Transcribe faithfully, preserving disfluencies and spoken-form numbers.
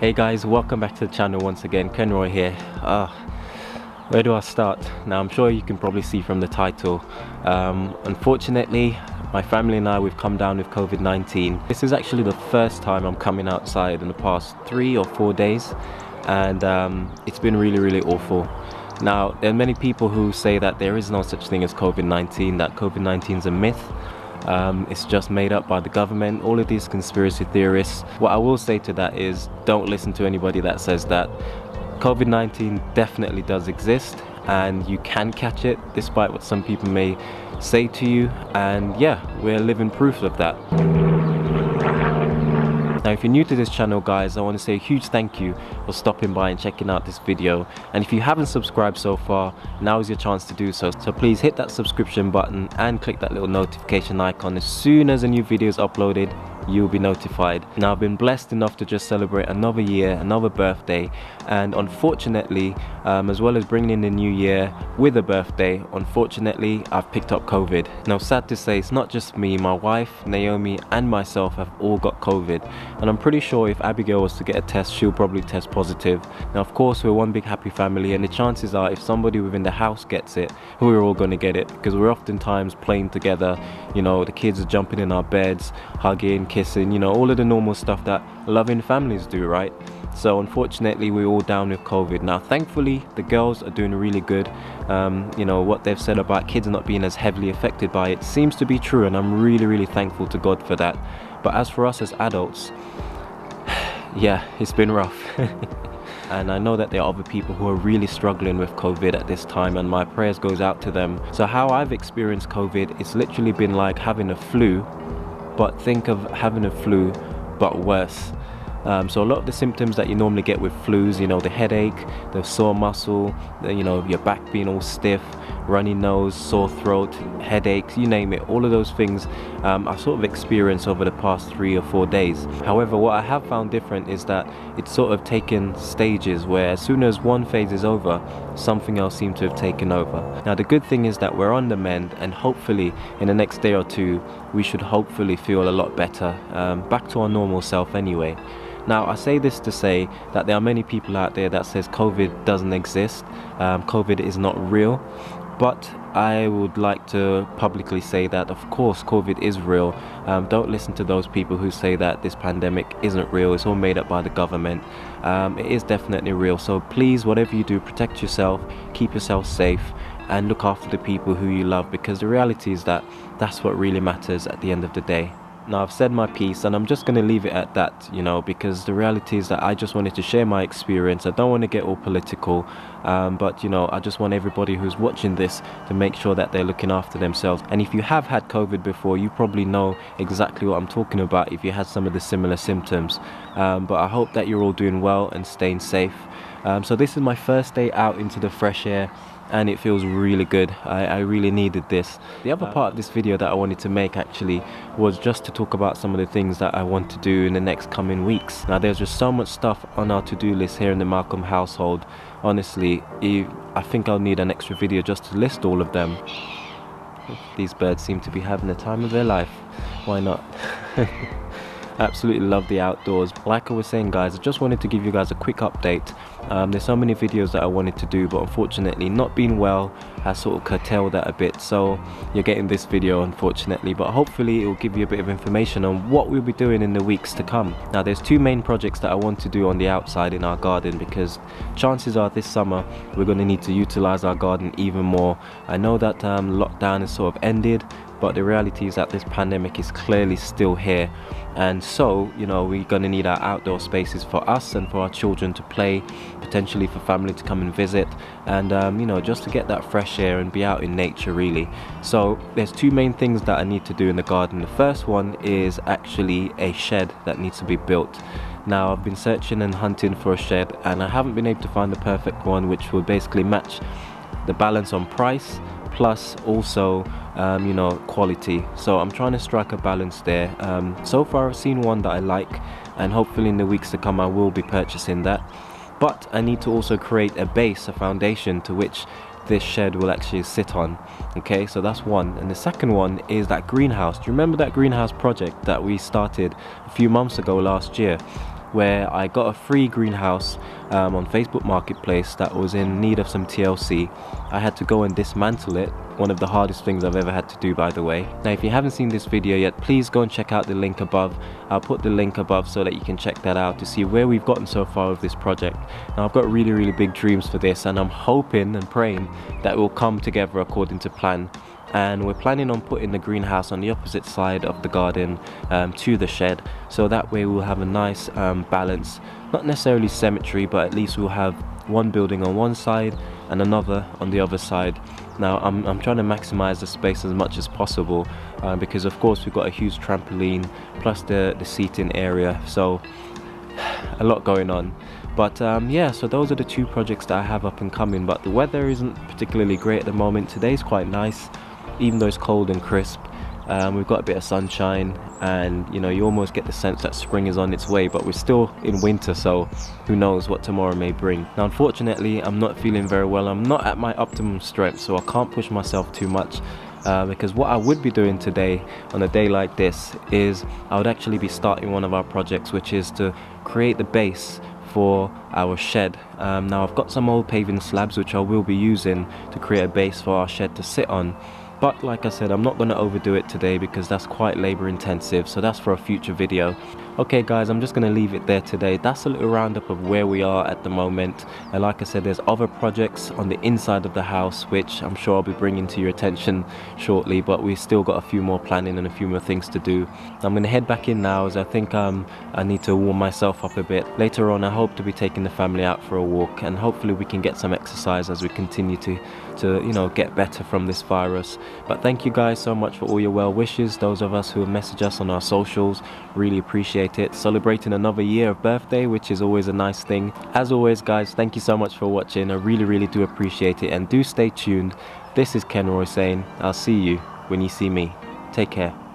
Hey guys, welcome back to the channel once again. Kenroy here. Uh, where do I start? Now I'm sure you can probably see from the title. Um, unfortunately, my family and I, we've come down with COVID nineteen. This is actually the first time I'm coming outside in the past three or four days. And um, it's been really, really awful. Now, there are many people who say that there is no such thing as COVID nineteen, that COVID nineteen is a myth. Um, it's just made up by the government, all of these conspiracy theorists. What I will say to that is, don't listen to anybody that says that. COVID nineteen definitely does exist and you can catch it, despite what some people may say to you, and yeah, we're living proof of that. Now if you're new to this channel guys, I want to say a huge thank you for stopping by and checking out this video, and if you haven't subscribed so far, now is your chance to do so. So please hit that subscription button and click that little notification icon. As soon as a new video is uploaded, you'll be notified. Now I've been blessed enough to just celebrate another year, another birthday, and unfortunately, um, as well as bringing in the new year with a birthday, unfortunately I've picked up COVID. Now sad to say, it's not just me, my wife, Naomi and myself have all got COVID, and I'm pretty sure if Abigail was to get a test, she'll probably test positive. Now of course we're one big happy family, and the chances are if somebody within the house gets it, we're all going to get it, because we're oftentimes playing together, you know, the kids are jumping in our beds, hugging, kissing, you know, all of the normal stuff that loving families do, right? So unfortunately we're all down with COVID. Now thankfully the girls are doing really good. Um, you know, what they've said about kids not being as heavily affected by it seems to be true, and I'm really really thankful to God for that. But as for us as adults, yeah, it's been rough. And I know that there are other people who are really struggling with COVID at this time, and my prayers goes out to them. So how I've experienced COVID, it's literally been like having a flu, but think of having a flu but worse. Um, so a lot of the symptoms that you normally get with flus, you know, the headache, the sore muscle, the, you know, your back being all stiff, runny nose, sore throat, headaches, you name it, all of those things um, I've sort of experienced over the past three or four days. However, what I have found different is that it's sort of taken stages where as soon as one phase is over, something else seems to have taken over. Now the good thing is that we're on the mend, and hopefully in the next day or two, we should hopefully feel a lot better, um, back to our normal self anyway. Now I say this to say that there are many people out there that says COVID doesn't exist, um, COVID is not real, but I would like to publicly say that of course COVID is real. Um, don't listen to those people who say that this pandemic isn't real, it's all made up by the government. Um, it is definitely real, so please whatever you do, protect yourself, keep yourself safe, and look after the people who you love, because the reality is that that's what really matters at the end of the day. Now I've said my piece and I'm just going to leave it at that, you know, because the reality is that I just wanted to share my experience. I don't want to get all political, um, but you know, I just want everybody who's watching this to make sure that they're looking after themselves. And if you have had COVID before, you probably know exactly what I'm talking about if you had some of the similar symptoms. Um, but I hope that you're all doing well and staying safe. Um, so this is my first day out into the fresh air, and it feels really good. I, I really needed this. The other part of this video that I wanted to make actually was just to talk about some of the things that I want to do in the next coming weeks. Now there's just so much stuff on our to-do list here in the Malcolm household. Honestly, I think I'll need an extra video just to list all of them. These birds seem to be having the time of their life. Why not? Absolutely love the outdoors. Like I was saying guys, I just wanted to give you guys a quick update. Um, there's so many videos that I wanted to do, but unfortunately not being well has sort of curtailed that a bit, so you're getting this video unfortunately, but hopefully it will give you a bit of information on what we'll be doing in the weeks to come. Now there's two main projects that I want to do on the outside in our garden, because chances are this summer we're going to need to utilize our garden even more. I know that um, lockdown is sort of ended, but the reality is that this pandemic is clearly still here, and so you know we're going to need our outdoor spaces for us and for our children to play, potentially for family to come and visit, and um, you know just to get that fresh air and be out in nature really. So there's two main things that I need to do in the garden. The first one is actually a shed that needs to be built. Now I've been searching and hunting for a shed, and I haven't been able to find the perfect one which will basically match the balance on price plus also um, you know quality. So I'm trying to strike a balance there. Um, so far I've seen one that I like, and hopefully in the weeks to come I will be purchasing that, but I need to also create a base, a foundation to which this shed will actually sit on. Okay, so that's one. And the second one is that greenhouse. Do you remember that greenhouse project that we started a few months ago last year, where I got a free greenhouse um, on Facebook Marketplace that was in need of some T L C. I had to go and dismantle it, one of the hardest things I've ever had to do, by the way. Now if you haven't seen this video yet, please go and check out the link above. I'll put the link above so that you can check that out to see where we've gotten so far with this project. Now I've got really really big dreams for this, and I'm hoping and praying that it will come together according to plan. And we're planning on putting the greenhouse on the opposite side of the garden um, to the shed, so that way we'll have a nice um, balance, not necessarily symmetry, but at least we'll have one building on one side and another on the other side. Now I'm, I'm trying to maximize the space as much as possible, uh, because of course we've got a huge trampoline plus the, the seating area, so a lot going on. But um, yeah, so those are the two projects that I have up and coming. But the weather isn't particularly great at the moment. Today's quite nice, even though it's cold and crisp. Um, we've got a bit of sunshine, and you know you almost get the sense that spring is on its way, but we're still in winter, so who knows what tomorrow may bring. Now unfortunately I'm not feeling very well. I'm not at my optimum strength, so I can't push myself too much, uh, because what I would be doing today on a day like this is I would actually be starting one of our projects, which is to create the base for our shed. Um, now I've got some old paving slabs which I will be using to create a base for our shed to sit on. But like I said, I'm not going to overdo it today because that's quite labor intensive, so that's for a future video. Okay guys, I'm just going to leave it there today. That's a little roundup of where we are at the moment, and like I said, there's other projects on the inside of the house which I'm sure I'll be bringing to your attention shortly, but we've still got a few more planning and a few more things to do. I'm going to head back in now, as I think um, I need to warm myself up a bit. Later on I hope to be taking the family out for a walk, and hopefully we can get some exercise as we continue to, to you know, get better from this virus. But thank you guys so much for all your well wishes, those of us who have messaged us on our socials, really appreciate it. Celebrating another year of birthday, which is always a nice thing. As always guys, thank you so much for watching. I really really do appreciate it, and do stay tuned. This is Kenroy saying I'll see you when you see me. Take care.